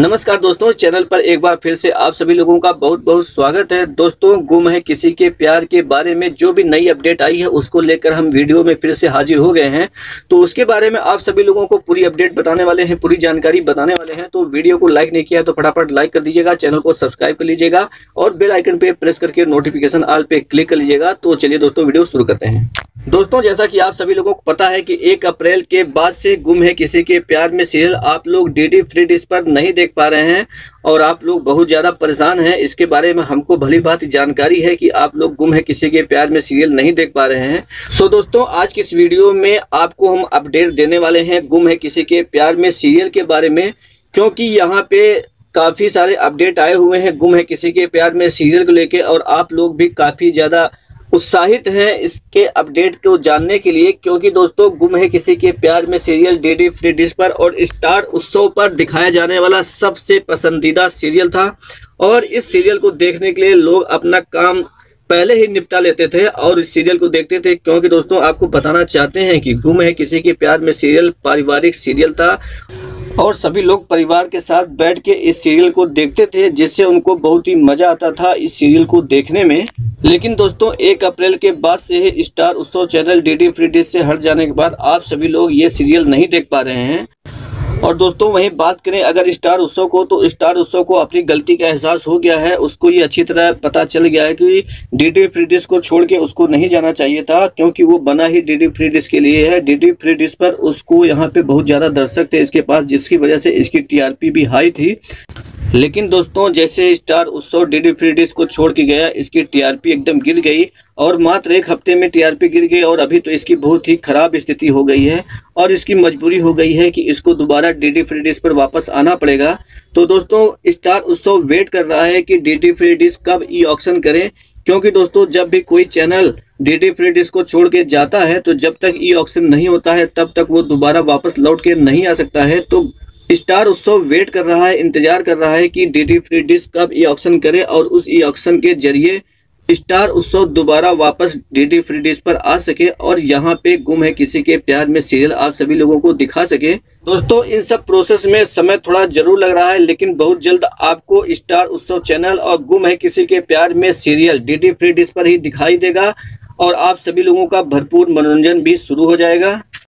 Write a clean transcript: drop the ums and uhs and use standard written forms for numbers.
नमस्कार दोस्तों, चैनल पर एक बार फिर से आप सभी लोगों का बहुत बहुत स्वागत है। दोस्तों, गुम है किसी के प्यार के बारे में जो भी नई अपडेट आई है उसको लेकर हम वीडियो में फिर से हाजिर हो गए हैं। तो उसके बारे में आप सभी लोगों को पूरी अपडेट बताने वाले हैं, पूरी जानकारी बताने वाले हैं। तो वीडियो को लाइक नहीं किया है तो फटाफट लाइक कर दीजिएगा, चैनल को सब्सक्राइब कर लीजिएगा और बेल आइकन पे प्रेस करके नोटिफिकेशन ऑल पे क्लिक कर लीजिएगा। तो चलिए दोस्तों, वीडियो शुरू करते हैं। दोस्तों, जैसा कि आप सभी लोगों को पता है कि 1 अप्रैल के बाद से गुम है किसी के प्यार में सीरियल आप लोग डीडी फ्री डिश पर नहीं देख पा रहे हैं और आप लोग बहुत ज़्यादा परेशान हैं। इसके बारे में हमको भली भांति जानकारी है कि आप लोग गुम है किसी के प्यार में सीरियल नहीं देख पा रहे हैं। सो दोस्तों, आज की इस वीडियो में आपको हम अपडेट देने वाले हैं गुम है किसी के प्यार में सीरियल के बारे में, क्योंकि यहाँ पे काफ़ी सारे अपडेट आए हुए हैं गुम है किसी के प्यार में सीरियल को लेकर और आप लोग भी काफ़ी ज़्यादा उत्साहित हैं इसके अपडेट को जानने के लिए, क्योंकि दोस्तों गुम है किसी के प्यार में सीरियल डीडी फ्री डिश पर और स्टार उत्सव पर दिखाया जाने वाला सबसे पसंदीदा सीरियल था और इस सीरियल को देखने के लिए लोग अपना काम पहले ही निपटा लेते थे और इस सीरियल को देखते थे। क्योंकि दोस्तों आपको बताना चाहते हैं कि गुम है किसी के प्यार में सीरियल पारिवारिक सीरियल था और सभी लोग परिवार के साथ बैठ के इस सीरियल को देखते थे, जिससे उनको बहुत ही मज़ा आता था इस सीरियल को देखने में। लेकिन दोस्तों 1 अप्रैल के बाद से ही star Utsav channel DD free dish से हट जाने के बाद आप सभी लोग ये सीरियल नहीं देख पा रहे हैं। और दोस्तों वहीं बात करें अगर स्टार उत्सव को, तो स्टार उत्सव को अपनी गलती का एहसास हो गया है, उसको ये अच्छी तरह पता चल गया है कि डीडी फ्री डिश को छोड़ के उसको नहीं जाना चाहिए था, क्योंकि वो बना ही डीडी फ्री डिश के लिए है। डीडी फ्री डिश पर उसको यहाँ पे बहुत ज़्यादा दर्शक थे इसके पास, जिसकी वजह से इसकी टीआरपी भी हाई थी। लेकिन दोस्तों जैसे स्टार उत्सव डीडी फ्री डिश को छोड़ के गया, इसकी टीआरपी एकदम गिर गई और मात्र 1 हफ्ते में टीआरपी गिर गई और अभी तो इसकी बहुत ही खराब स्थिति हो गई है और इसकी मजबूरी हो गई है कि इसको दोबारा डीडी फ्री डिश पर वापस आना पड़ेगा। तो दोस्तों स्टार उत्सव वेट कर रहा है कि डीडी फ्री डिश कब ई ऑक्शन करें, क्योंकि दोस्तों जब भी कोई चैनल डीडी फ्री डिश को छोड़ के जाता है तो जब तक ई ऑक्शन नहीं होता है तब तक वो दोबारा वापस लौट के नहीं आ सकता है। तो स्टार उत्सव वेट कर रहा है, इंतजार कर रहा है कि डीडी फ्री डिश कब ई ऑक्शन करे और उस ई ऑक्शन के जरिए स्टार उत्सव दोबारा वापस डीडी फ्री डिश पर आ सके और यहाँ पे गुम है किसी के प्यार में सीरियल आप सभी लोगों को दिखा सके। दोस्तों इन सब प्रोसेस में समय थोड़ा जरूर लग रहा है, लेकिन बहुत जल्द आपको स्टार उत्सव चैनल और गुम है किसी के प्यार में सीरियल डीडी फ्री डिश पर ही दिखाई देगा और आप सभी लोगों का भरपूर मनोरंजन भी शुरू हो जाएगा।